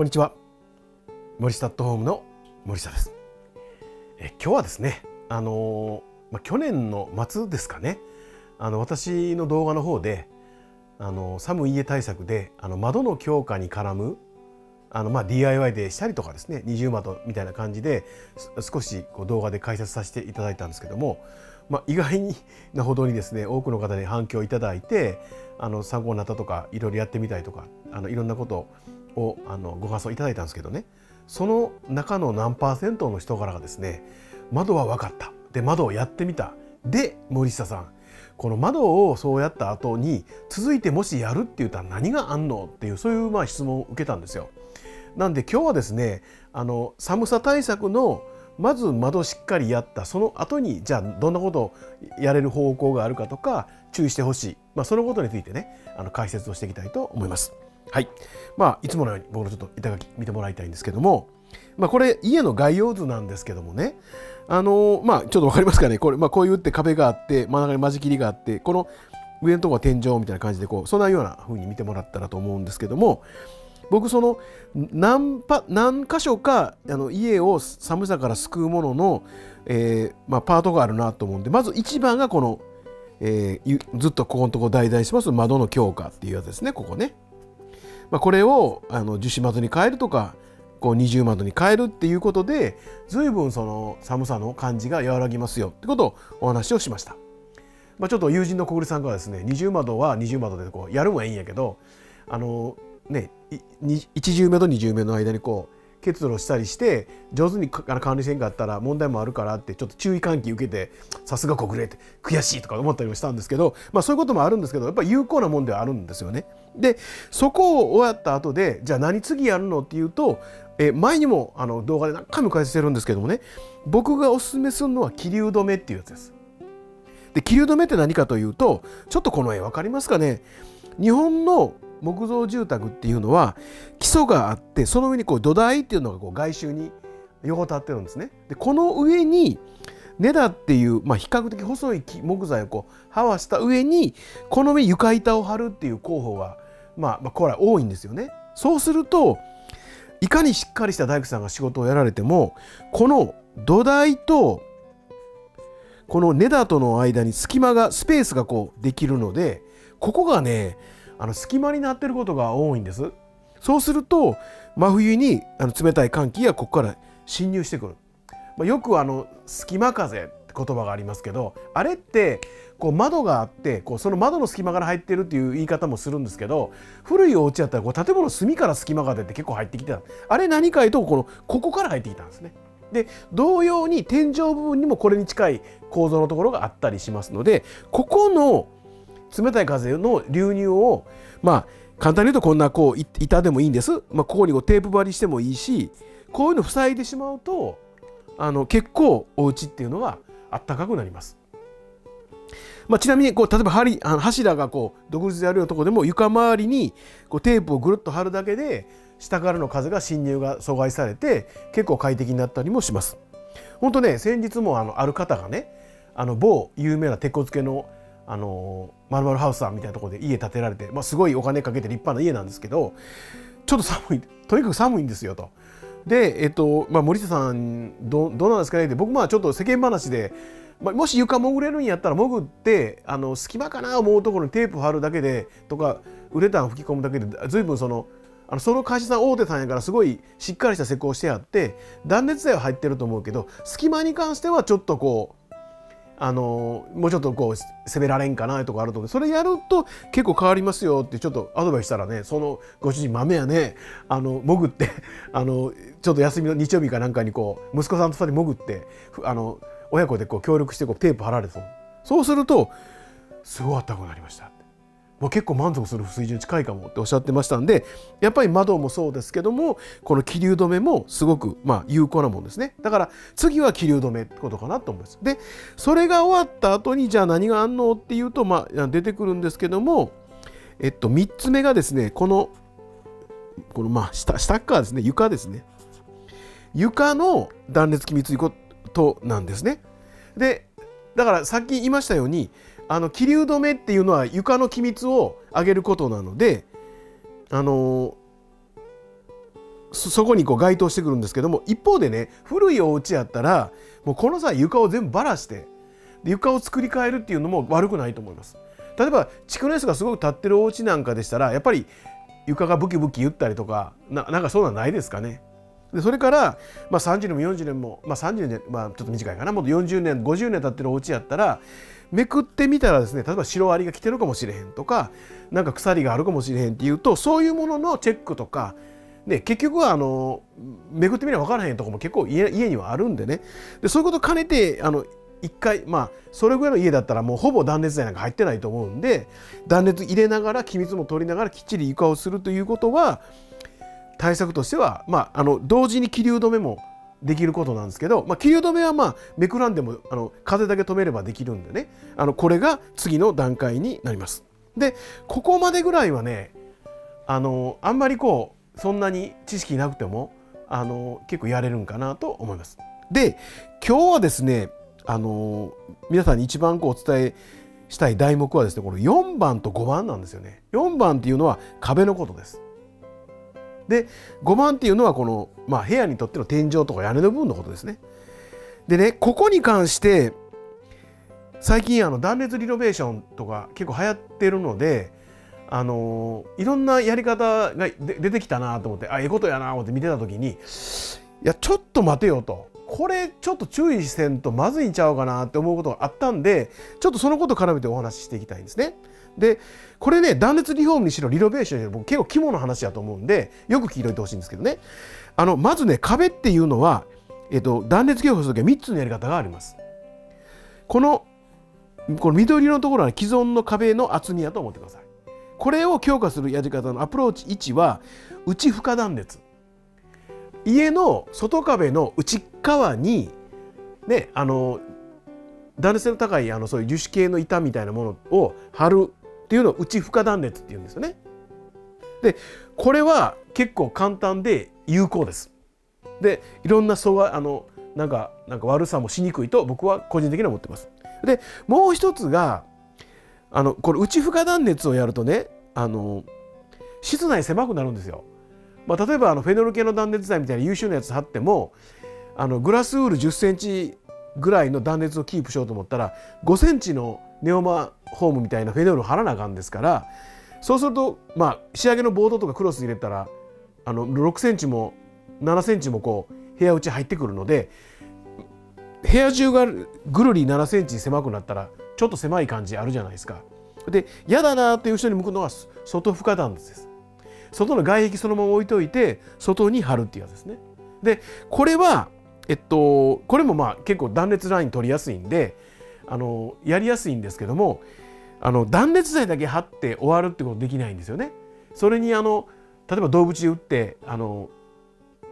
こんにちは、森下アットホームの森下です。今日はですね、去年の末ですかね、私の動画の方で寒い家対策で窓の強化に絡むDIY でしたりとかですね、二重窓みたいな感じで少しこう動画で解説させていただいたんですけども、意外なほどにですね、多くの方に反響いただいて参考になったとか、いろいろやってみたいとか、いろんなことをご感想いただいたんですけどね、その中の何%の人からがですね、窓は分かった、で窓をやってみた、で森下さん、この窓をそうやった後に続いてもしやるって言ったら何があんのっていう、そういう質問を受けたんですよ。なんで今日はですね、寒さ対策のまず窓しっかりやった、その後にじゃあどんなことをやれる方向があるかとか、注意してほしい、そのことについてね、解説をしていきたいと思います。はい、いつものように僕のちょっと板書き見てもらいたいんですけども、これ家の概要図なんですけどもね、ちょっと分かりますかね、これ、こういうって壁があって、真ん中に間仕切りがあって、この上のところは天井みたいな感じで、こうそんなような風に見てもらったらと思うんですけども、僕その何箇所か家を寒さから救うものの、パートがあるなと思うんで、まず一番がこの、ずっとここのところ代々します窓の強化っていうやつですね、ここね。これを樹脂窓に変えるとか、こう二重窓に変えるっていうことで、随分その寒さの感じが和らぎますよってことをお話をしました。ちょっと友人の小栗さんからですね、二重窓は二重窓でこうやるんはいいんやけど、一重目と二重目の間にこう結露したりして上手に管理せんかったら問題もあるからって、ちょっと注意喚起受けて、さすが小暮って悔しいとか思ったりもしたんですけど、そういうこともあるんですけど、やっぱり有効なもんではあるんですよね。でそこを終わった後で、じゃあ何次やるのっていうと、前にも動画で何回も解説してるんですけどもね、僕がおすすめするのは気流止めっていうやつです。で気流止めって何かというと、ちょっとこの絵分かりますかね。日本の木造住宅っていうのは基礎があって、その上にこう土台っていうのがこう外周に横たわってるんですね。でこの上に根太っていう、比較的細い木材をこうはわした上に、この上床板を張るっていう工法がこれは多いんですよね。そうすると、いかにしっかりした大工さんが仕事をやられても、この土台とこの根太との間に隙間が、スペースがこうできるので、ここがね隙間になってることが多いんです。そうすると真冬に冷たい寒気がここから侵入してくる。よく隙間風って言葉がありますけど、あれってこう窓があってこうその窓の隙間から入ってるっていう言い方もするんですけど、古いお家だったらこう建物の隅から隙間風って結構入ってきてた。あれ何かいうとここから入ってきたんですね。で同様に天井部分にもこれに近い構造のところがあったりしますので、ここの冷たい風の流入を、簡単に言うとこんなこう板でもいいんです、ここにこうテープ張りしてもいいし、こういうの塞いでしまうと結構お家っていうのはあったかくなります。ちなみにこう例えば柱がこう独立であるようなところでも、床周りにこうテープをぐるっと張るだけで下からの風が侵入が阻害されて、結構快適になったりもします。本当ね、先日もある方がね、某有名な鉄骨系の丸々ハウスさんみたいなところで家建てられて、すごいお金かけて立派な家なんですけど、ちょっと寒い、とにかく寒いんですよと。で、森下さんどうなんですかねって、僕ちょっと世間話で、もし床潜れるんやったら潜って、隙間かな思うところにテープ貼るだけでとか、ウレタン吹き込むだけで随分その会社さん大手さんやから、すごいしっかりした施工してあって、断熱材は入ってると思うけど、隙間に関してはちょっとこう。もうちょっとこう攻められんかなとかあると思う。それやると結構変わりますよってちょっとアドバイスしたらね、そのご主人豆やね、潜ってちょっと休みの日曜日かなんかにこう息子さんと2人潜って、親子でこう協力してこうテープ貼られて、そうするとすごいあったかくなりましたって、結構満足する水準近いかもっておっしゃってましたんで、やっぱり窓もそうですけども、この気流止めもすごく有効なもんですね。だから次は気流止めってことかなと思います。でそれが終わった後に、じゃあ何があんのっていうと、出てくるんですけども、3つ目がですね、この下っ側ですね、床ですね。床の断熱気密いことなんですね。でだからさっき言いましたように、気流止めっていうのは床の気密を上げることなので、そこにこう該当してくるんですけども、一方でね、古いお家やったらもうこの際床を全部ばらして床を作り変えるっていうのも悪くないと思います。例えば築年数がすごく経ってるお家なんかでしたら、やっぱり床がブキブキ言ったりとか なんかそうなんないですかね。でそれから、まあ、30年も40年も、まあ、30年、まあ、ちょっと短いかな、もっと40年50年経ってるお家やったらめくってみたらですね、例えばシロアリが来てるかもしれへんとか、なんか鎖があるかもしれへんっていうと、そういうもののチェックとかで、結局はめくってみれば分からへんとかも結構 家にはあるんでね。でそういうことを兼ねて一回、まあそれぐらいの家だったらもうほぼ断熱材なんか入ってないと思うんで、断熱入れながら気密も取りながらきっちり床をするということは対策としては、まあ同時に気流止めもできることなんですけど、まあ、気流止めはまあめくらんでも風だけ止めればできるんでね、これが次の段階になります。でここまでぐらいはね、あんまりこうそんなに知識なくても結構やれるんかなと思います。で今日はですね、皆さんに一番こうお伝えしたい題目はですね、この4番と5番なんですよね。4番っていうのは壁のことです。で5番っていうのはこの、まあ、部屋にとっての天井とか屋根の部分のことですね。でね、ここに関して最近断熱リノベーションとか結構流行ってるので、いろんなやり方が出てきたなと思って、あ、ええことやなと思って見てた時に、いやちょっと待てよと。これちょっと注意せんとまずいんちゃうかなって思うことがあったんで、ちょっとそのことを絡めてお話ししていきたいんですね。でこれね、断熱リフォームにしろリノベーションにしろ僕結構肝の話だと思うんで、よく聞いといてほしいんですけどね、まずね、壁っていうのは、断熱強化するときは3つのやり方があります。この緑色のところは、ね、既存の壁の厚みやと思ってください。これを強化するやり方のアプローチ1は内深断熱。家の外壁の内側にね、断熱性の高いそういう樹脂系の板みたいなものを貼るっていうのを内深断熱っていうんですよね。でこれは結構簡単で有効です。でいろんななんか悪さもしにくいと僕は個人的には思ってます。でもう一つがこれ内深断熱をやるとね、室内狭くなるんですよ。まあ、例えばフェノール系の断熱材みたいな優秀なやつ貼ってもグラスウール10センチぐらいの断熱をキープしようと思ったら5センチのネオマホームみたいなフェノールを貼らなあかんですから、そうするとまあ仕上げのボードとかクロス入れたら6センチも7センチもこう部屋内入ってくるので、部屋中がぐるり7センチ狭くなったらちょっと狭い感じあるじゃないですか。で嫌だなという人に向くのは外深断熱です。外の外壁そのまま置いといて外に貼るっていうやつですね。でこれはこれもまあ結構断熱ライン取りやすいんでやりやすいんですけども、断熱材だけ貼って終わるってことできないんですよね。それに例えば動物打って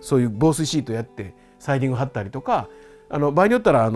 そういう防水シートやってサイディング貼ったりとか、場合によったら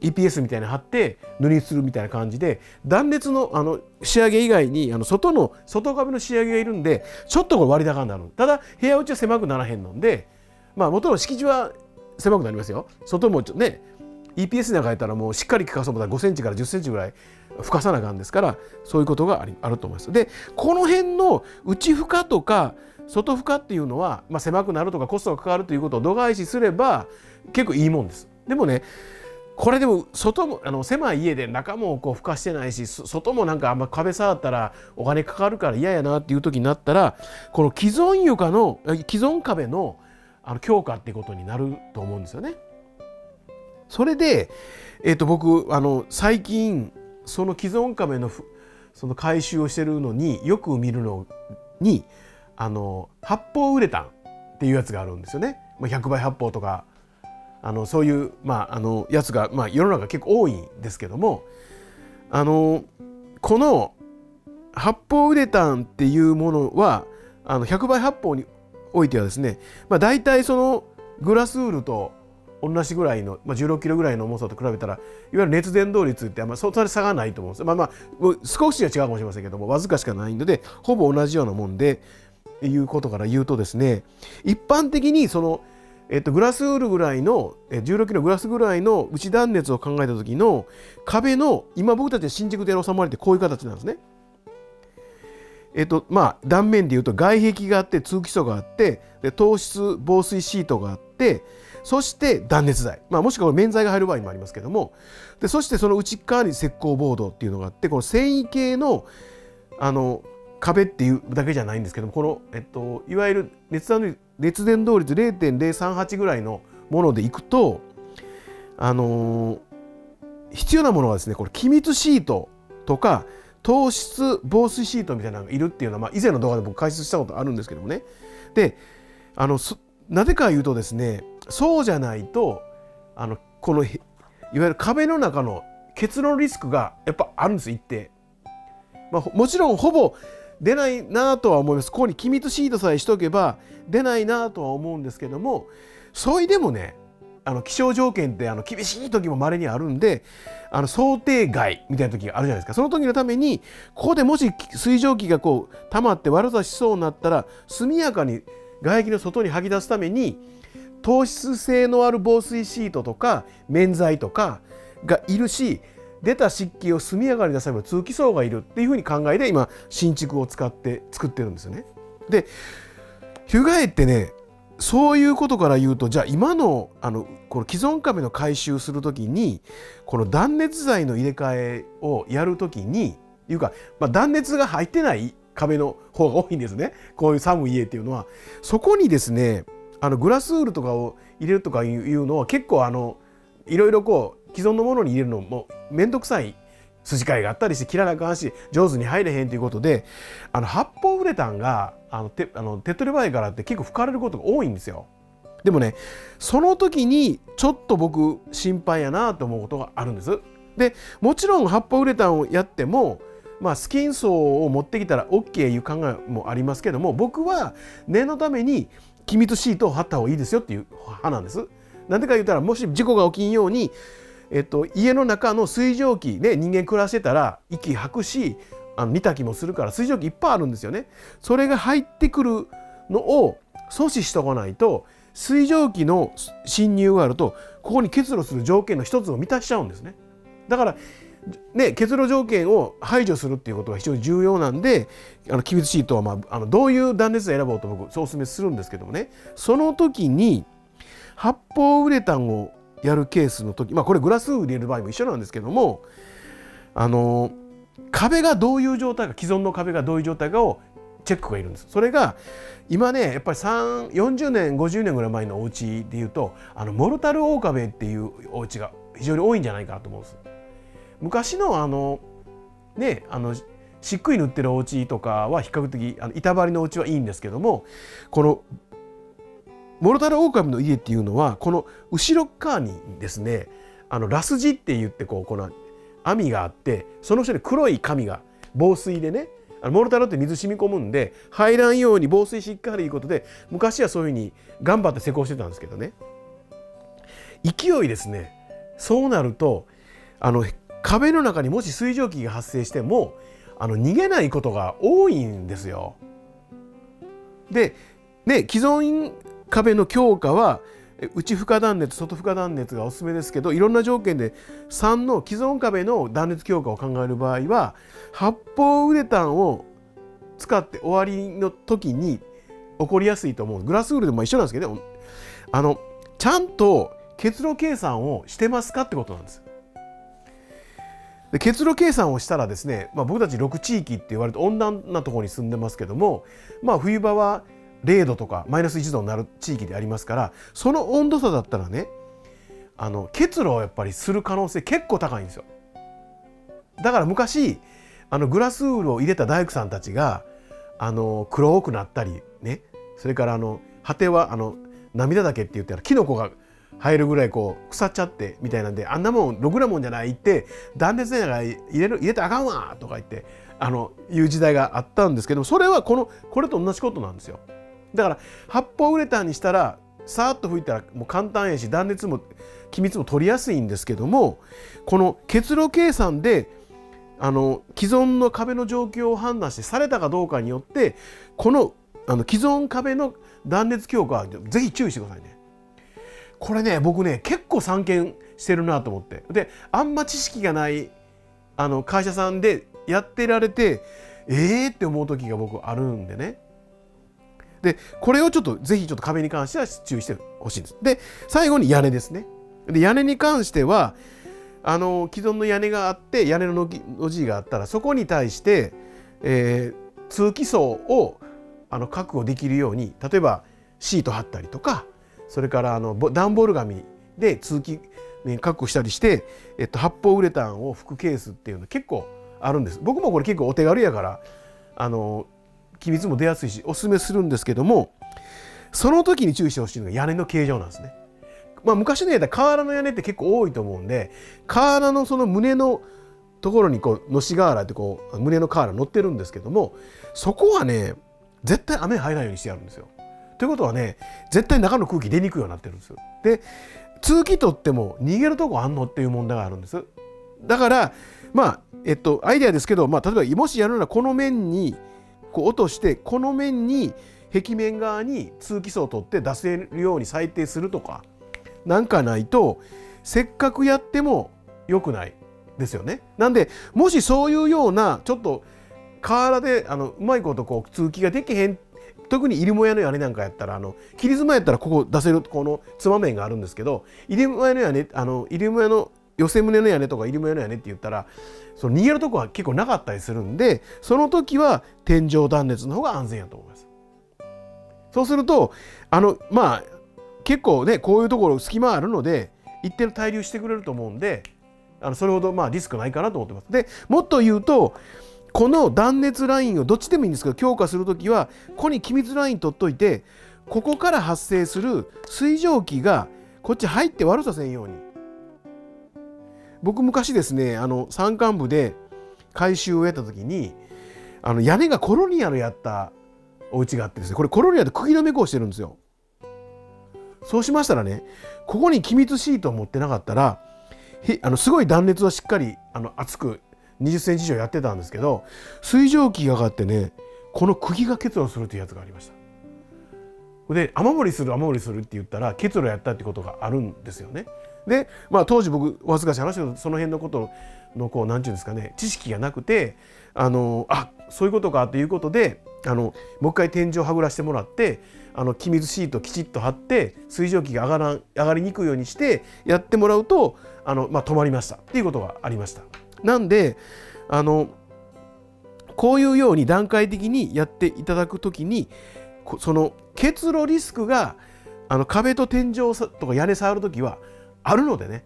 EPS みたいなの貼って塗りするみたいな感じで、断熱の仕上げ以外に外壁の仕上げがいるんで、ちょっとこれ割高になる。ただ部屋内は狭くならへんので、まあ元の敷地は狭くなりますよ。外もね、 EPS なんかやったらもうしっかり効かそうと思ったら5センチから10センチぐらい深さな感じですから、そういうことがあると思います。でこの辺の内深とか外深っていうのは、まあ、狭くなるとかコストがかかるということを度外視すれば結構いいもんです。でもね、これでも外も狭い家で中もこうふかしてないし、外もなんかあんま壁触ったらお金かかるから嫌やなっていう時になったら、この既存壁の強化ってことになると思うんですよね。それで、僕最近その既存壁のその改修をしてるのによく見るのに発泡ウレタンっていうやつがあるんですよね。100倍発泡とかそういう、まあ、やつが、まあ、世の中結構多いんですけども、この発泡ウレタンっていうものは100倍発泡においてはですね、まあ、大体そのグラスウールと同じぐらいの、まあ、16キロぐらいの重さと比べたらいわゆる熱伝導率ってあんまりそんなに差がないと思うんです。まあまあ少しは違うかもしれませんけども、わずかしかないのでほぼ同じようなもんでいうことから言うとですね、一般的にそのグラスウールぐらいの16キログラスぐらいの内断熱を考えた時の壁の、今僕たちは新宿で収まれてこういう形なんですね。断面でいうと外壁があって、通気素があって、で糖質防水シートがあって、そして断熱材、もしくは免材が入る場合もありますけども、でそしてその内側に石膏ボードっていうのがあって、この繊維系の壁っていうだけじゃないんですけども、この、いわゆる熱伝導率 0.038 ぐらいのものでいくと、必要なものはですね、これ気密シートとか糖質防水シートみたいなのがいるっていうのは、以前の動画で僕解説したことあるんですけどもね。でなぜか言うとですね、そうじゃないとこのいわゆる壁の中の結露リスクがやっぱあるんです、一定。もちろんほぼ出ないなとは思います。ここに気密シートさえしとけば出ないなとは思うんですけども、それでもね、気象条件って厳しい時もまれにあるんで、想定外みたいな時があるじゃないですか。その時のためにここでもし水蒸気がこう溜まって悪さしそうになったら、速やかに外壁の外に吐き出すために透湿性のある防水シートとか免材とかがいるし、出た湿気を速やかに出すための通気層がいるっていうふうに考えで、今新築を使って作ってるんですよね。でヒュガエってね、そういうことから言うと、じゃあ今のこの既存壁の改修するときに、この断熱材の入れ替えをやるときにいうか、断熱が入ってない壁の方が多いんですね、こういう寒い家っていうのは。そこにですね、グラスウールとかを入れるとかいうのは結構いろいろこう既存のものに入れるのも面倒くさい筋交いがあったりして、切らなあかんし上手に入れへんということで、発泡ウレタンが手っ取り早いからって結構吹かれることが多いんですよ。でもね、その時にちょっと僕心配やなと思うことがあるんです。でもちろん発泡ウレタンをやっても、スキン層を持ってきたら OK いう考えもありますけども、僕は念のために気密シートを貼った方がいいですよっていう派なんです。なんでか言ったら、もし事故が起きんように、家の中の水蒸気ね、人間暮らしてたら息吐くし、煮炊きもするから水蒸気いっぱいあるんですよね。それが入ってくるのを阻止しとかないと、水蒸気の侵入があるとここに結露する条件の一つを満たしちゃうんですね。だからね、結露条件を排除するっていうことが非常に重要なんで、気密シートはどういう断熱を選ぼうと僕お勧めするんですけどもね、その時に発泡ウレタンをやるケースの時、これグラスを入れる場合も一緒なんですけども、壁がどういう状態か、既存の壁がどういう状態かをチェックがいるんです。それが今ね、やっぱり40年50年ぐらい前のお家でいうと、モルタル大壁っていうお家が非常に多いんじゃないかなと思うんです。昔のしっくい塗ってるお家とかは比較的板張りのお家はいいんですけども、このモルタルオオカミの家っていうのは、この後ろ側にですね、ラスジって言ってこの網があって、その下に黒い紙が防水でね、モルタルって水染み込むんで入らんように防水しっかりということで、昔はそういうふうに頑張って施工してたんですけどね、勢いですね。そうなると壁の中にもし水蒸気が発生しても逃げないことが多いんですよ。でね、既存壁の強化は内負荷断熱外負荷断熱がおすすめですけど、いろんな条件で3の既存壁の断熱強化を考える場合は、発泡ウレタンを使って終わりの時に起こりやすいと思う。グラスウールでも一緒なんですけどね、ちゃんと結露計算をしてますかってことなんです。で結露計算をしたらですね、僕たち6地域って言われて温暖なところに住んでますけども、冬場は0度とかマイナス1度になる地域でありますから、その温度差だったらね、結露をやっぱりする可能性結構高いんですよ。だから昔グラスウールを入れた大工さんたちが黒くなったりね、それから果ては涙だけって言ってキノコが入るぐらい腐っちゃってみたいなんで、あんなもんろくなもんじゃないって断熱材が入れてあかんわとか言っていう時代があったんですけど、それはこれと同じことなんですよ。だから発泡ウレタンにしたらさーっと吹いたらもう簡単やし、断熱も気密も取りやすいんですけども、この結露計算で既存の壁の状況を判断してされたかどうかによって、この既存壁の断熱強化はぜひ注意してくださいね。これね、僕ね結構散見してるなと思って、であんま知識がない会社さんでやってられて、って思う時が僕あるんでね。でこれをちょっとぜひちょっと壁に関しては注意してほしいんです。で最後に屋根ですね。で屋根に関しては既存の屋根があって屋根の路地があったらそこに対して、通気層を確保できるように例えばシート貼ったりとかそれから段ボール紙で通気、ね、確保したりして、発泡ウレタンを拭くケースっていうの結構あるんです。僕もこれ結構お手軽やから気密も出やすいしおすすめするんですけども、その時に注意してほしいのが屋根の形状なんですね。まあ、昔のやった瓦の屋根って結構多いと思うんで瓦のその胸のところにこうのし瓦ってこう胸の瓦乗ってるんですけども、そこはね絶対雨入らないようにしてあるんですよ。ということはね絶対中の空気出にくいようになってるんですよ。で通気取っても逃げるとこあんのっていう問題があるんです。だからまあアイデアですけど、まあ、例えばもしやるならこの面にこう落としてこの面に壁面側に通気層を取って出せるように裁定するとかなんかないとせっかくやっても良くないですよね。なんでもしそういうようなちょっと瓦でうまいことこう通気ができへん、特に入母屋の屋根なんかやったら切妻やったらここ出せるこのつま面があるんですけど、入母屋の屋根入母屋の寄せ棟の屋根とか入母屋の屋根って言ったらその逃げるとこは結構なかったりするんで、その時は天井断熱の方が安全やと思います。そうするとまあ結構ねこういうところ隙間あるので一定の対流してくれると思うんでそれほどまあリスクないかなと思ってます。でもっと言うとこの断熱ラインをどっちでもいいんですけど強化するときはここに気密ライン取っといてここから発生する水蒸気がこっち入って悪させんように。僕昔ですね山間部で改修をやった時に屋根がコロニアのやったお家があってですね、これコロニアで釘止め工してるんですよ。そうしましたらねここに気密シートを持ってなかったらすごい断熱はしっかり厚く20センチ以上やってたんですけど水蒸気が上がってねこの釘が結露するというやつがありました。で雨漏りするって言ったら結露やったってことがあるんですよね。でまあ当時僕お恥ずかしい話をその辺のことのこう何て言うんですかね知識がなくてあそういうことかということでもう一回天井はぐらしてもらって気密シートきちっと貼って水蒸気が上がりにくいようにしてやってもらうとまあ、止まりましたっていうことがありました。なんでこういうように段階的にやっていただくときにその結露リスクが壁と天井とか屋根触るときはあるのでね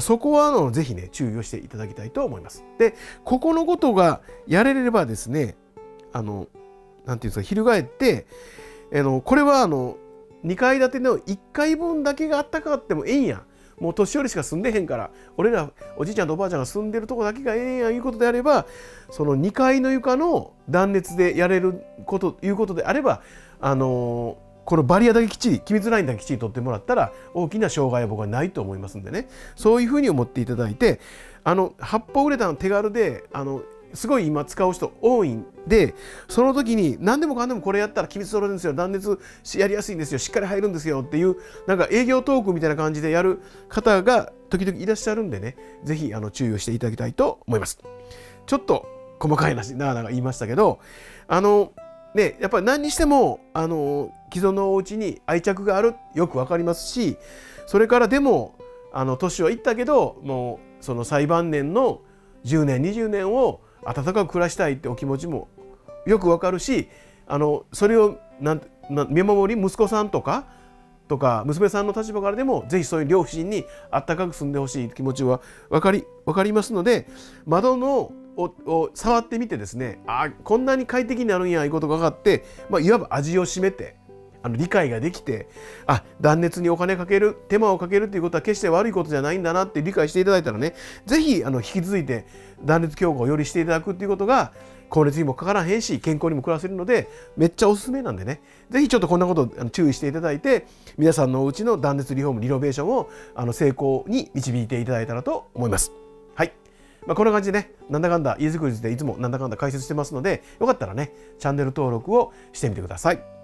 そこはぜひね注意をしていただきたいと思います。でここのことがやれればですねなんていうんですか翻ってこれは2階建ての1階分だけがあったかってもええんや。もう年寄りしか住んでへんから俺らおじいちゃんとおばあちゃんが住んでるとこだけがええやいうことであればその2階の床の断熱でやれるこということであればこのバリアだけきっちり気密ラインだけきっちり取ってもらったら大きな障害は僕はないと思いますんでね、そういうふうに思っていただいて発泡ウレタン手軽ですごい今使う人多いんでその時に何でもかんでもこれやったら気密取れるんですよ断熱やりやすいんですよしっかり入るんですよっていうなんか営業トークみたいな感じでやる方が時々いらっしゃるんでね是非注意をしていただきたいと思います。ちょっと細かい話なんか言いましたけどねやっぱり何にしても既存のお家に愛着があるよく分かりますし、それからでも年はいったけどもうその最晩年の10年20年を温かく暮らしたいってお気持ちもよくわかるしそれを見守り息子さんとか娘さんの立場からでもぜひそういう両親にあったかく住んでほしい気持ちは分かりますので窓のを触ってみてですねこんなに快適になるんやいうことが分かって、まあ、いわば味を占めて理解ができて断熱にお金かける手間をかけるということは決して悪いことじゃないんだなって理解していただいたらね是非引き続いて断熱強化をよりしていただくっていうことが光熱費もかからへんし健康にも暮らせるのでめっちゃおすすめなんでね是非ちょっとこんなことを注意していただいて皆さんのおうちの断熱リフォームリノベーションを成功に導いていただいたらと思います。はいまあこんな感じでねなんだかんだ家づくりでいつもなんだかんだ解説してますのでよかったらねチャンネル登録をしてみてください。